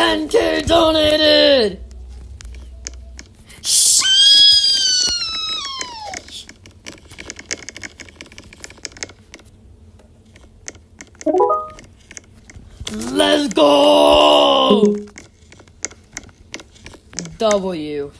10K donated! Let's go! W.